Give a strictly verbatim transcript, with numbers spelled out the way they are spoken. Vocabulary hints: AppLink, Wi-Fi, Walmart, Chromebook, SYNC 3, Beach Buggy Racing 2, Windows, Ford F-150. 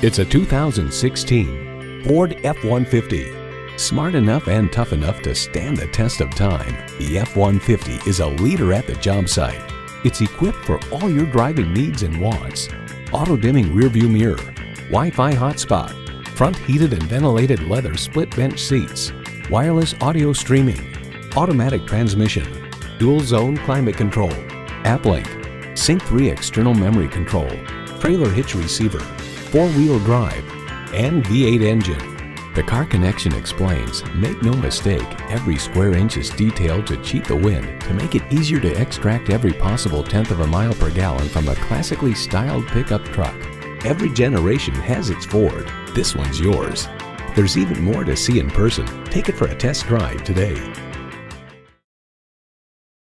It's a two thousand sixteen Ford F one fifty. Smart enough and tough enough to stand the test of time, the F one fifty is a leader at the job site. It's equipped for all your driving needs and wants. Auto-dimming rearview mirror, Wi-Fi hotspot, front heated and ventilated leather split bench seats, wireless audio streaming, automatic transmission, dual zone climate control, AppLink, sync three external memory control, trailer hitch receiver, four-wheel drive, and V eight engine. The Car Connection explains, make no mistake, every square inch is detailed to cheat the wind to make it easier to extract every possible tenth of a mile per gallon from a classically styled pickup truck. Every generation has its Ford. This one's yours. There's even more to see in person. Take it for a test drive today.